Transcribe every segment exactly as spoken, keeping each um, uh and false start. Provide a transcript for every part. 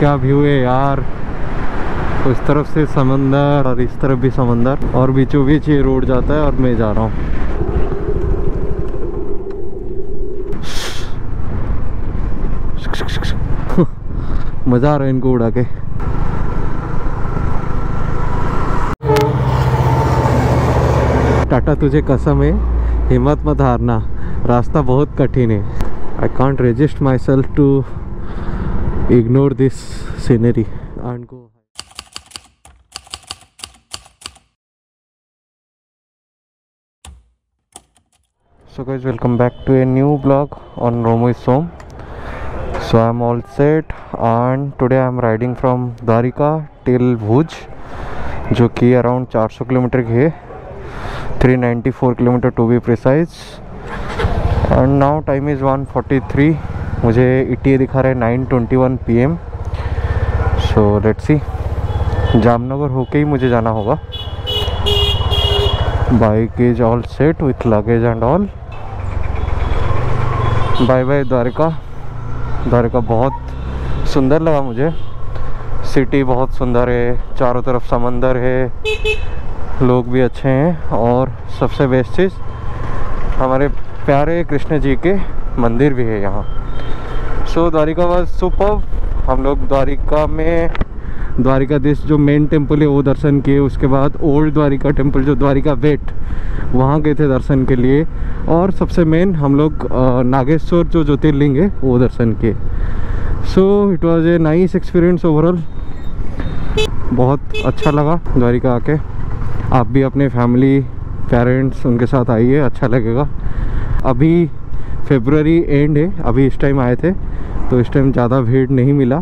क्या व्यू है यार, उस तरफ से समंदर और इस तरफ भी समंदर और बीचों बीच ये रोड जाता है और मैं जा रहा हूँ। मजा आ रहा है इनको उड़ा के। टाटा तुझे कसम है, हिम्मत मत हारना, रास्ता बहुत कठिन है। I can't resist myself to ignore this scenery and go. So guys, welcome back to a new blog on Rome with Som. So I'm all set and today I'm riding from Dwarka till Bhuj, जो कि around चार सौ kilometre है, three ninety four kilometre to be precise. And now time is one forty three, मुझे E T A दिखा रहा है nine twenty one P M. So let's see, Jamnagar होके ही मुझे जाना होगा। Bike is all set with luggage and all. Bye bye Dwarka. Dwarka बहुत सुंदर लगा मुझे, सिटी बहुत सुंदर है, चारों तरफ समंदर है, लोग भी अच्छे हैं और सबसे बेस्ट चीज़ हमारे प्यारे कृष्ण जी के मंदिर भी है यहाँ। So so, Dwarka was superb. हम लोग द्वारका में द्वारकाधीश जो मेन टेम्पल है वो दर्शन किए, उसके बाद ओल्ड द्वारका टेम्पल जो द्वारका वेट वहाँ गए थे दर्शन के लिए, और सबसे मेन हम लोग नागेश्वर जो ज्योतिर्लिंग है वो दर्शन किए। So it was a nice experience overall, बहुत अच्छा लगा द्वारका आके। आप भी अपने फैमिली पेरेंट्स उनके साथ आइए, अच्छा लगेगा। अभी फेब्रुअरी एंड है, अभी इस टाइम आए थे तो इस टाइम ज़्यादा भीड़ नहीं मिला।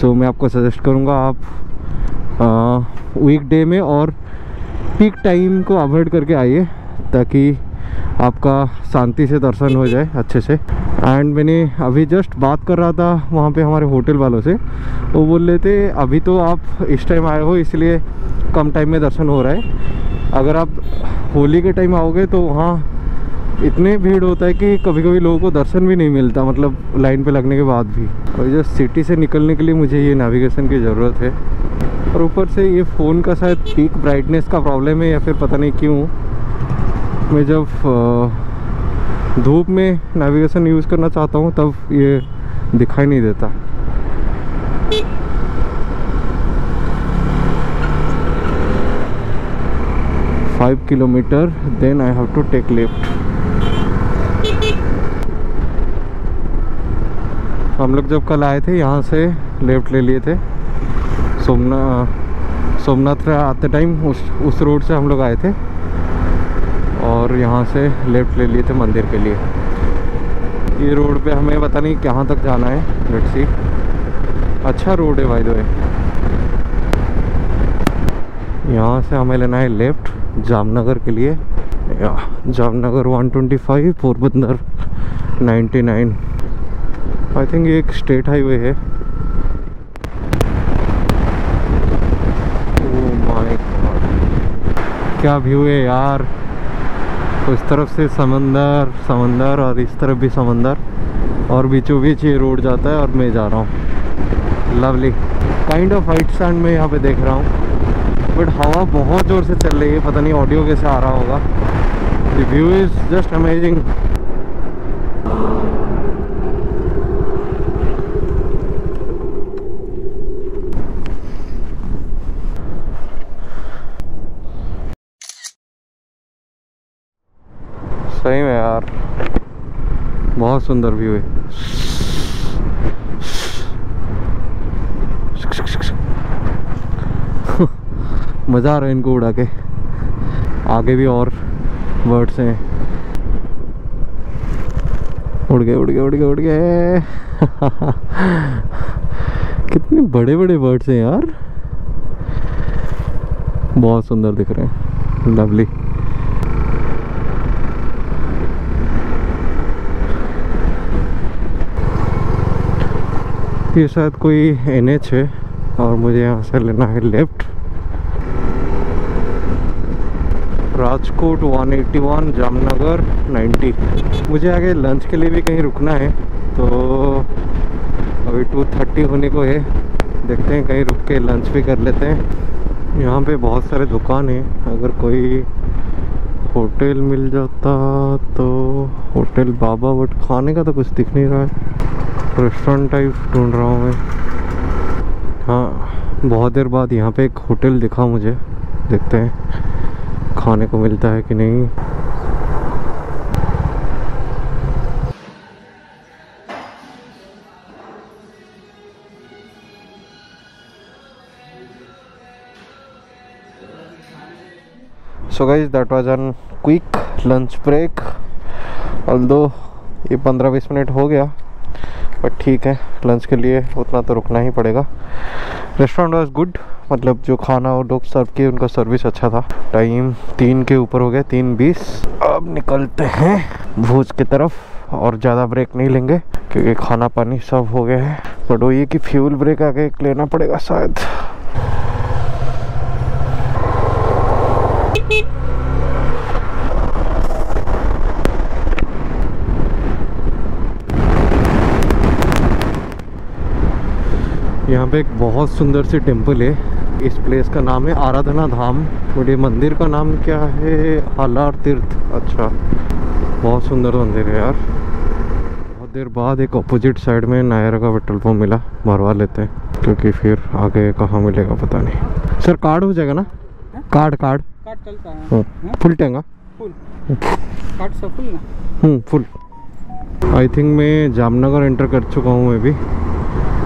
सो so, मैं आपको सजेस्ट करूँगा आप वीकडे में और पीक टाइम को अवॉइड करके आइए ताकि आपका शांति से दर्शन हो जाए अच्छे से। एंड मैंने अभी जस्ट बात कर रहा था वहाँ पे हमारे होटल वालों से, वो बोल रहे थे अभी तो आप इस टाइम आए हो इसलिए कम टाइम में दर्शन हो रहा है, अगर आप होली के टाइम आओगे तो वहाँ इतने भीड़ होता है कि कभी कभी लोगों को दर्शन भी नहीं मिलता, मतलब लाइन पे लगने के बाद भी। और जो सिटी से निकलने के लिए मुझे ये नेविगेशन की ज़रूरत है। और ऊपर से ये फ़ोन का शायद पीक ब्राइटनेस का प्रॉब्लम है या फिर पता नहीं क्यों, मैं जब धूप में नेविगेशन यूज़ करना चाहता हूँ तब ये दिखाई नहीं देता। Five kilometre then I have to take left. हम लोग जब कल आए थे यहाँ से लेफ्ट ले लिए थे, सोमनाथ सोमनाथ आते टाइम उस उस रोड से हम लोग आए थे और यहाँ से लेफ्ट ले लिए थे मंदिर के लिए। ये रोड पे हमें पता नहीं कहाँ तक जाना है, लेट्स सी। अच्छा रोड है बाय द वे। यहाँ से हमें लेना है लेफ्ट जामनगर के लिए। Jamnagar one twenty five, Porbandar ninety nine. I think ये एक स्टेट हाईवे है। ओह माय गॉड, क्या व्यू है यार, उस तरफ से समंदर समंदर और इस तरफ भी समंदर और बीचों बीच ये रोड जाता है और मैं जा रहा हूँ। Lovely kind of white sand में यहाँ पे देख रहा हूँ, बट हवा बहुत ज़ोर से चल रही है, पता नहीं ऑडियो कैसे आ रहा होगा। The view is just amazing. सही में यार बहुत सुंदर व्यू है। मज़ा आ रहा है इनको उड़ा के। आगे भी और बर्ड्स हैं। उड़ गए उड़ गए उड़ गए उड़ गए। कितने बड़े बड़े बर्ड्स हैं यार, बहुत सुंदर दिख रहे हैं। लवली। ये शायद कोई एन एच है और मुझे यहाँ से लेना है left. Rajkot one eighty one, Jamnagar ninety. मुझे आगे लंच के लिए भी कहीं रुकना है तो अभी टू थर्टी होने को है, देखते हैं कहीं रुक के लंच भी कर लेते हैं। यहाँ पे बहुत सारे दुकान हैं, अगर कोई होटल मिल जाता तो होटल बाबा, बट खाने का तो कुछ दिख नहीं रहा है। रेस्टोरेंट टाइप ढूंढ रहा हूँ मैं। हाँ, बहुत देर बाद यहाँ पे एक होटल दिखा मुझे, देखते हैं खाने को मिलता है कि नहीं। So guys that was an quick lunch break, although ये पंद्रह बीस मिनट हो गया, बट ठीक है, लंच के लिए उतना तो रुकना ही पड़ेगा। रेस्टोरेंट वाज गुड, मतलब जो खाना और लोग सर्व किए उनका सर्विस अच्छा था। टाइम तीन के ऊपर हो गया, तीन बीस। अब निकलते हैं भुज की तरफ और ज़्यादा ब्रेक नहीं लेंगे क्योंकि खाना पानी सब हो गया है, बट वो ये कि फ्यूल ब्रेक आगे लेना पड़ेगा शायद। यहाँ पे एक बहुत सुंदर सी टेम्पल है, इस प्लेस का नाम है आराधना धाम। बड़े मंदिर का नाम क्या है? हल्लार तीर्थ। अच्छा, बहुत सुंदर मंदिर है यार। बहुत देर बाद एक अपोजिट साइड में नायरा का पेट्रोल पंप मिला, भरवा लेते हैं क्योंकि फिर आगे कहाँ मिलेगा पता नहीं। सर कार्ड हो जाएगा ना? है? कार्ड कार्ड कार्ड चलता है। Full tank? फुल कार्ड सब फुल ना? Hmm full. आई थिंक मैं जामनगर एंटर कर चुका हूँ मैं भी।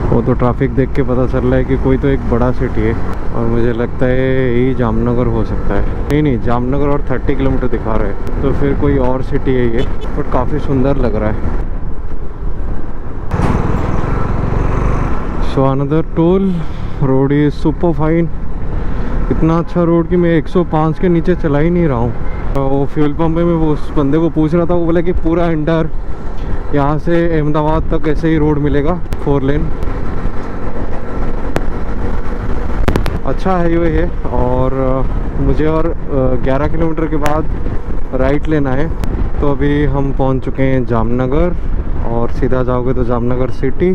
वो तो ट्रैफिक देख के पता चल रहा है कि कोई तो एक बड़ा सिटी है और मुझे लगता है यही जामनगर हो सकता है। नहीं नहीं, जामनगर और तीस किलोमीटर दिखा रहे हैं, तो फिर कोई और सिटी है ये, बट काफ़ी सुंदर लग रहा है। So another toll road is super fine, इतना अच्छा रोड कि मैं एक सौ पाँच के नीचे चला ही नहीं रहा हूँ। वो फ्यूल पंप में मैं उस बंदे को पूछ रहा था, वो बोला कि पूरा अंडर यहाँ से अहमदाबाद तक ऐसे ही रोड मिलेगा, फोर लेन। अच्छा हाईवे है, है और मुझे और ग्यारह किलोमीटर के बाद राइट लेना है। तो अभी हम पहुँच चुके हैं जामनगर और सीधा जाओगे तो जामनगर सिटी,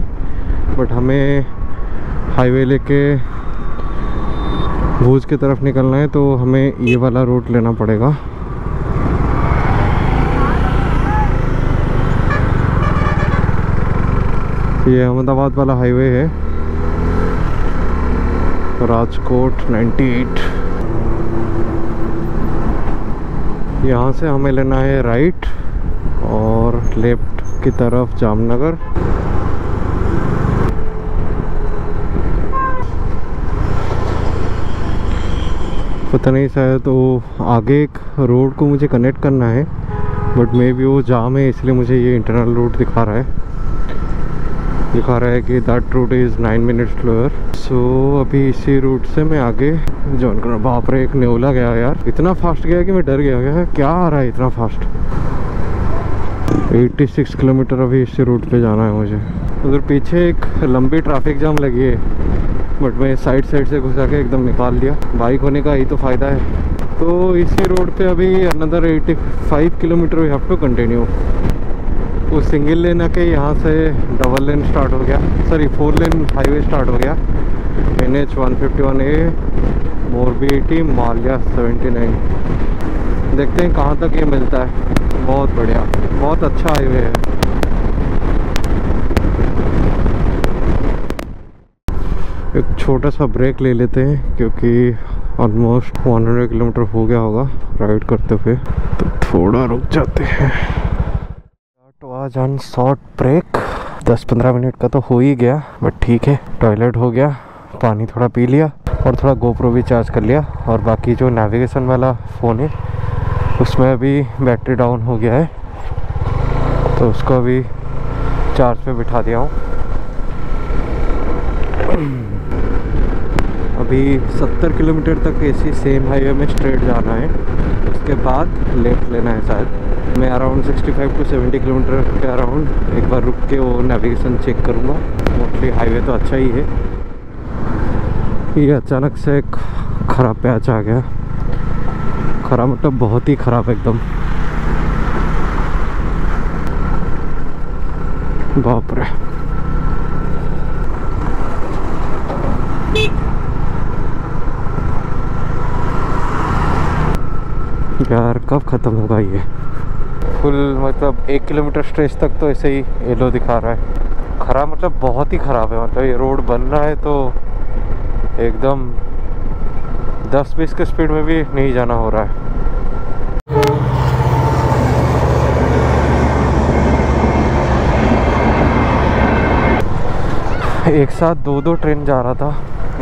बट हमें हाईवे लेके भुज की तरफ निकलना है तो हमें ये वाला रूट लेना पड़ेगा। ये अहमदाबाद वाला हाईवे है, राजकोट अट्ठानवे। यहाँ से हमें लेना है राइट और लेफ्ट की तरफ जामनगर। पता नहीं शायद तो आगे एक रोड को मुझे कनेक्ट करना है, बट मे बी वो जाम है इसलिए मुझे ये इंटरनल रूट दिखा रहा है, दिखा रहा है कि that route is nine minute slower. So अभी इसी रूट से मैं आगे जॉइन कर रहा हूँ। बाप रे, एक नेवला गया यार, इतना फास्ट गया कि मैं डर गया। गया क्या आ रहा है इतना फास्ट? छियासी किलोमीटर अभी इसी रूट पे जाना है मुझे। उधर पीछे एक लंबी ट्रैफिक जाम लगी है, बट मैं साइड साइड से घुसा के एकदम निकाल दिया। बाइक होने का ही तो फ़ायदा है। तो इसी रोड पर अभी another eighty five kilometre we have to continue. वो सिंगल लेन आके यहाँ से डबल लेन स्टार्ट हो गया, sorry four lane highway start हो गया। N H one fifty one A Morbi eighty Maliya seventy nine. देखते हैं कहाँ तक ये मिलता है। बहुत बढ़िया, बहुत अच्छा हाईवे है। एक छोटा सा ब्रेक ले लेते हैं क्योंकि ऑलमोस्ट सौ किलोमीटर हो गया होगा राइड करते हुए, तो थोड़ा रुक जाते हैं। आज ऑन शॉर्ट ब्रेक, दस पंद्रह मिनट का तो हो ही गया, बट ठीक है, टॉयलेट हो गया, पानी थोड़ा पी लिया और थोड़ा गोप्रो भी चार्ज कर लिया। और बाकी जो नेविगेशन वाला फ़ोन है उसमें अभी बैटरी डाउन हो गया है, तो उसको अभी चार्ज पे बिठा दिया हूँ। अभी सत्तर किलोमीटर तक इसी सेम हाईवे में स्ट्रेट जाना है, उसके बाद लेफ्ट लेना है। शायद मैं around sixty five to seventy kilometre के अराउंड एक बार रुक के वो नेविगेशन चेक करूँगा। मोस्टली हाईवे तो अच्छा ही है। ये अचानक से एक ख़राब पैच आ गया, खराब मतलब बहुत ही ख़राब एकदम। बाप रे, यार कब ख़त्म होगा ये फुल। मतलब एक किलोमीटर स्ट्रेच तक तो ऐसे ही येलो दिखा रहा है। खराब मतलब बहुत ही ख़राब है। मतलब ये रोड बन रहा है तो एकदम दस बीस के स्पीड में भी नहीं जाना हो रहा है। एक साथ दो दो ट्रेन जा रहा था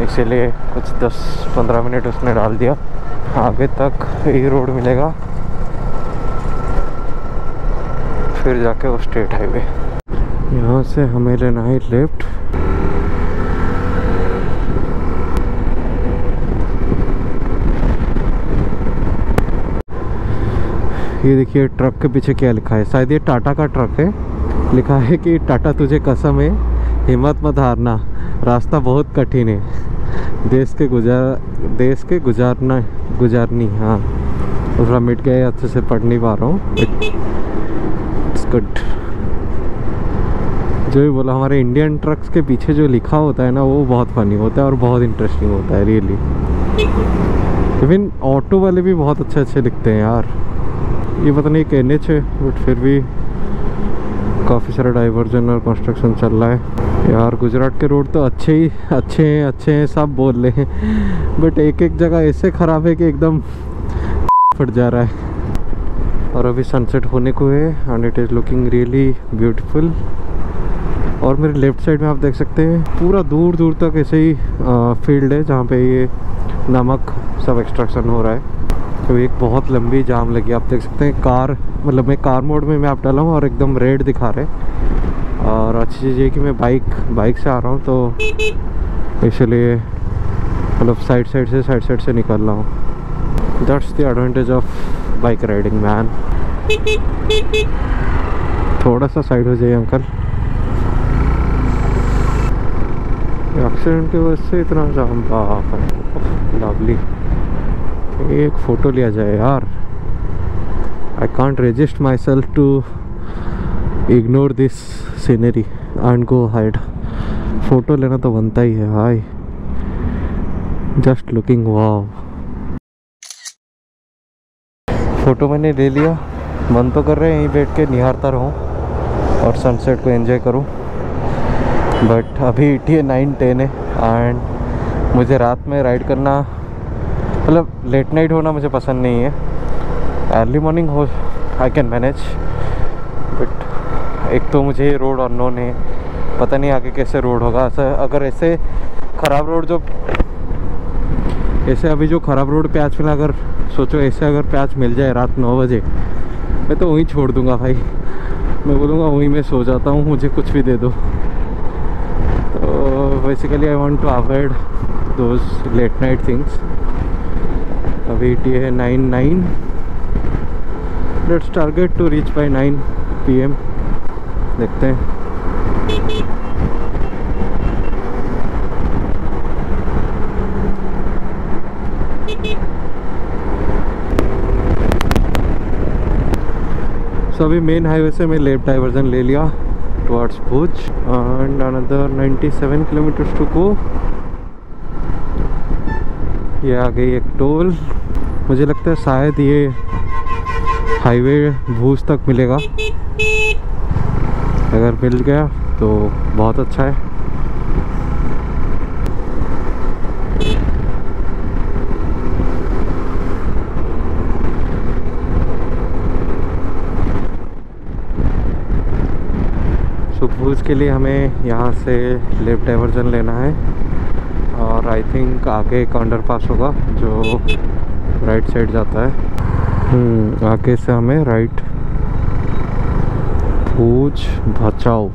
इसीलिए कुछ दस पंद्रह मिनट उसने डाल दिया। आगे तक यही रोड मिलेगा फिर जाके वो स्टेट हाईवे। यहाँ से हमें लेना है लेफ्ट। ये देखिए ट्रक के पीछे क्या लिखा है, शायद ये टाटा का ट्रक है। लिखा है कि टाटा तुझे कसम है, हिम्मत मत हारना, रास्ता बहुत कठिन है, देश के गुजार देश के गुजारना गुजारनी। हाँ थोड़ा मिट गया, अच्छे से पढ़ नहीं पा रहा हूँ। It's good. जो भी बोला, हमारे इंडियन ट्रक्स के पीछे जो लिखा होता है ना वो बहुत फनी होता है और बहुत इंटरेस्टिंग होता है रियली। इवन ऑटो वाले भी बहुत अच्छे अच्छे लिखते हैं यार। ये पता नहीं एन एच है बट फिर भी काफ़ी सारा डाइवर्जन और कंस्ट्रक्शन चल रहा है यार। गुजरात के रोड तो अच्छे ही अच्छे हैं अच्छे हैं सब बोल रहे हैं, बट एक एक जगह ऐसे ख़राब है कि एकदम फट जा रहा है। और अभी सनसेट होने को है and it is looking really beautiful. और मेरे लेफ़्ट साइड में आप देख सकते हैं पूरा दूर दूर तक ऐसे ही फील्ड है जहाँ पे ये नमक सब एक्सट्रैक्शन हो रहा है। तो एक बहुत लंबी जाम लगी, आप देख सकते हैं। कार मतलब मैं कार मोड में मैं आप डाला हूँ और एकदम रेड दिखा रहे। और अच्छी चीज़ ये कि मैं बाइक बाइक से आ रहा हूँ तो इसलिए मतलब साइड साइड से साइड साइड से निकल रहा हूँ। That's the advantage of bike riding man. थोड़ा सा साइड हो जाइए अंकल। एक्सीडेंट की वजह से इतना जाम, बाप रे लवली। एक फ़ोटो लिया जाए यार। I can't resist myself to ignore this scenery and go hide. Photo लेना तो बनता ही है भाई। जस्ट लुकिंग वाव। फ़ोटो मैंने ले लिया। मन तो कर रहे हैं यहीं बैठ के निहारता रहूँ और सनसेट को एंजॉय करूँ, बट अभी टी नाइन टेन है एंड मुझे रात में राइड करना मतलब लेट नाइट होना मुझे पसंद नहीं है। अर्ली मॉर्निंग हो आई कैन मैनेज, बट एक तो मुझे रोड अननोन है, पता नहीं आगे कैसे रोड होगा। अगर ऐसे ख़राब रोड जो ऐसे अभी जो ख़राब रोड प्याच मिला, अगर सोचो ऐसे अगर प्याच मिल जाए रात नौ बजे, मैं तो वहीं छोड़ दूंगा भाई। मैं बोलूँगा वहीं मैं सो जाता हूँ, मुझे कुछ भी दे दो। तो basically I want to avoid those late night things. अभी टी है nine nine let's target to reach by nine P M. देखते हैं। सो अभी मेन हाईवे से मैं लेफ्ट डाइवर्जन ले लिया टुवर्ड्स भुज एंड अनदर सत्तानवे किलोमीटर्स टू गो। ये आ गई एक टोल। मुझे लगता है शायद ये हाईवे भूज तक मिलेगा, अगर मिल गया तो बहुत अच्छा है। सो भूज के लिए हमें यहाँ से लेफ्ट डाइवर्जन लेना है और आई थिंक आगे एक अंडर पास होगा जो राइट साइड जाता है। आगे से हमें राइट भुज बचाओ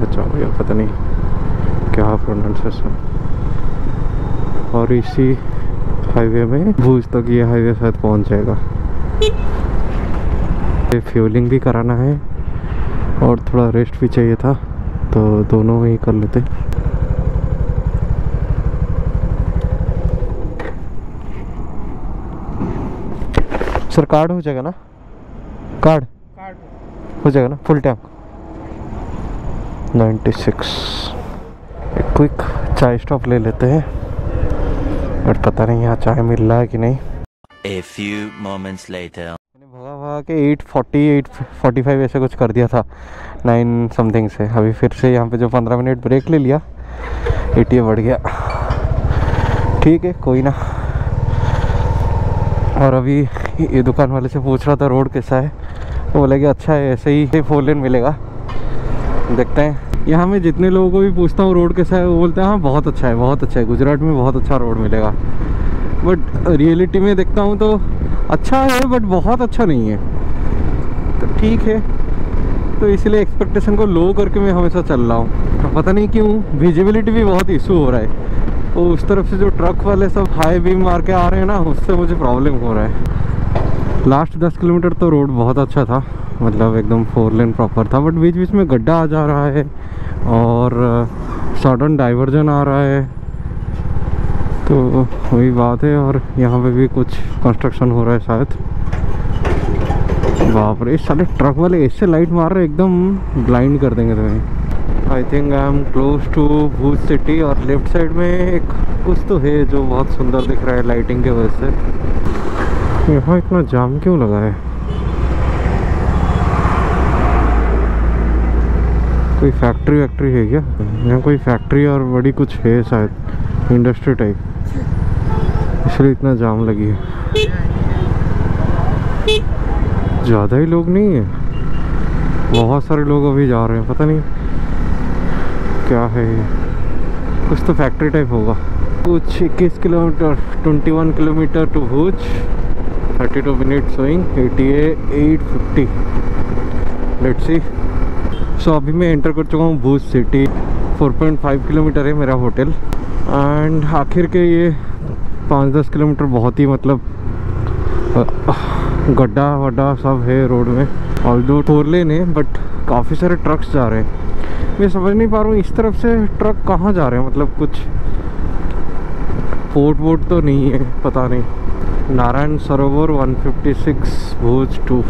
बचाओ या पता नहीं क्या प्रोनाउंसिएशन। और इसी हाईवे में भुज तक ये हाईवे शायद पहुंच जाएगा। फ्यूलिंग भी कराना है और थोड़ा रेस्ट भी चाहिए था तो दोनों ही कर लेते। सर कार्ड हो जाएगा ना? कार्ड कार्ड हो जाएगा ना? Full tank ninety six. एक क्विक चाय स्टॉप ले लेते हैं, बट पता नहीं यहाँ चाय मिल रहा है कि नहीं। A few moments later. मैंने भगा भगा के eight forty, eight forty five ऐसे कुछ कर दिया था नाइन समथिंग से। अभी फिर से यहाँ पे जो पंद्रह मिनट ब्रेक ले लिया, एटीए बढ़ गया। ठीक है, कोई ना। और अभी ये दुकान वाले से पूछ रहा था रोड कैसा है, तो बोला कि अच्छा है, ऐसे ही फोर लेन मिलेगा, देखते हैं। यहाँ मैं जितने लोगों को भी पूछता हूँ रोड कैसा है, वो बोलते हैं हाँ बहुत अच्छा है, बहुत अच्छा है, गुजरात में बहुत अच्छा रोड मिलेगा। बट रियलिटी में देखता हूँ तो अच्छा है, बट बहुत अच्छा नहीं है। तो ठीक है, तो इसलिए एक्सपेक्टेशन को लो करके मैं हमेशा चल रहा हूँ। तो पता नहीं क्यों विजिबिलिटी भी बहुत इशू हो रहा है, और उस तरफ से जो ट्रक वाले सब हाई बीम मार के आ रहे हैं ना, उससे मुझे प्रॉब्लम हो रहा है। लास्ट दस किलोमीटर तो रोड बहुत अच्छा था, मतलब एकदम फोर लेन प्रॉपर था, बट बीच बीच में गड्ढा आ जा रहा है और सडन डाइवर्जन आ रहा है, तो वही बात है। और यहाँ पे भी कुछ कंस्ट्रक्शन हो रहा है शायद। बाप रे, सारे ट्रक वाले ऐसे लाइट मार रहे, एकदम ब्लाइंड कर देंगे तुम्हें। I think I am close to Bhuj city, और लेफ्ट साइड में एक कुछ तो है जो बहुत सुंदर दिख रहा है लाइटिंग के वजह से। यहाँ इतना जाम क्यों लगा है? कोई फैक्ट्री वैक्ट्री है क्या यहाँ? कोई फैक्ट्री और बड़ी कुछ है शायद, इंडस्ट्री टाइप, इसलिए इतना जाम लगी है। ज़्यादा ही लोग नहीं है, बहुत सारे लोग अभी जा रहे हैं, पता नहीं क्या है ये, कुछ तो फैक्ट्री टाइप होगा। कुछ इक्कीस किलोमीटर twenty one kilometre to Bhuj, thirty two minute showing eighty eight eight fifty. Let's see. So so, अभी मैं एंटर कर चुका हूँ Bhuj city. Four point five kilometre है मेरा होटल, एंड आखिर के ये पाँच दस किलोमीटर बहुत ही मतलब गड्ढा वड्ढा सब है रोड में। और दो फोर लेन है, बट काफ़ी सारे ट्रक्स जा रहे हैं। मैं समझ नहीं पा रहा हूँ इस तरफ से ट्रक कहाँ जा रहे हैं, मतलब कुछ पोर्ट वोट तो नहीं है, पता नहीं। Narayan Sarovar one fifty six Bhuj two.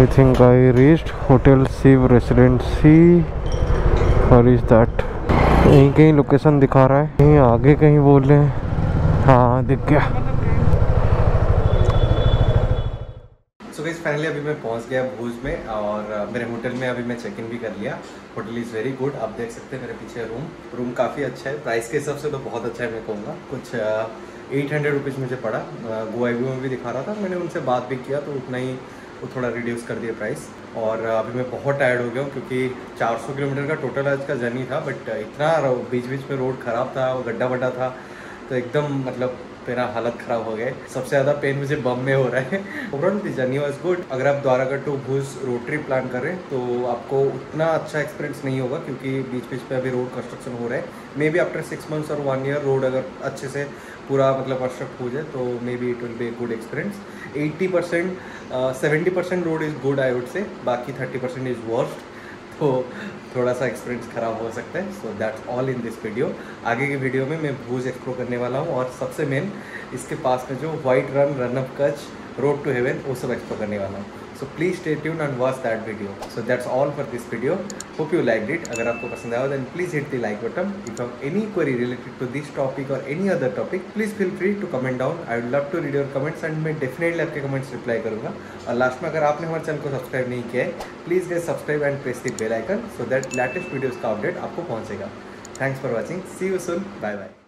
I think I reached Hotel Shiv Residency, और इज दैट यहीं कहीं लोकेशन दिखा रहा है, कहीं आगे कहीं बोल रहे हैं। हाँ, दिख गया। सो गाइस, फाइनली अभी मैं पहुंच गया भुज में, और मेरे होटल में अभी मैं चेक इन भी कर लिया। होटल इज़ वेरी गुड, आप देख सकते हैं मेरे पीछे रूम रूम काफ़ी अच्छा है, प्राइस के हिसाब से तो बहुत अच्छा है। मैं कहूँगा कुछ एट हंड्रेड रुपीज़ मुझे पड़ा। गोवा व्यू में भी दिखा रहा था, मैंने उनसे बात भी किया तो उतना ही वो थोड़ा रिड्यूस कर दिया प्राइस। और अभी मैं बहुत टायर्ड हो गया हूँ, क्योंकि चार सौ किलोमीटर का टोटल आज का जर्नी था, बट इतना बीच बीच में रोड ख़राब था और गड्ढा वड्ढा था, तो एकदम मतलब मेरा हालत ख़राब हो गया। सबसे ज़्यादा पेन मुझे बम में हो रहा है। Overall this journey was good. अगर आप Dwarka to Bhuj road trip plan कर रहे हैं तो आपको उतना अच्छा एक्सपीरियंस नहीं होगा, क्योंकि बीच बीच में अभी रोड कंस्ट्रक्शन हो रहा है। Maybe after six months और वन ईयर रोड अगर अच्छे से पूरा मतलब कंस्ट्रक्ट हो जाए तो may be it will be good experience. Eighty percent seventy percent road is good I would say, बाकी थर्टी परसेंट इज़ वर्स्ट, तो थोड़ा सा एक्सपीरियंस ख़राब हो सकता है। So that's all in this video. आगे की वीडियो में मैं भुज एक्सप्लोर करने वाला हूँ, और सबसे मेन इसके पास में जो white Rann Rann of Kutch road to heaven, वो सब एक्सप्लोर करने वाला हूँ। So please stay tuned and watch that video. So that's all for this video, hope you like it. अगर आपको पसंद आया then please hit the like button. If have any query related to this topic और any other topic, please feel free to comment down. I would love to read your comments, and मैं definitely आपके comments reply करूँगा। और last में, अगर आपने हमारे channel को सब्सक्राइब नहीं किया है, please guys subscribe and press the bell icon, so that latest videos का अपडेट आपको पहुँचेगा। Thanks for watching, see you soon, bye bye.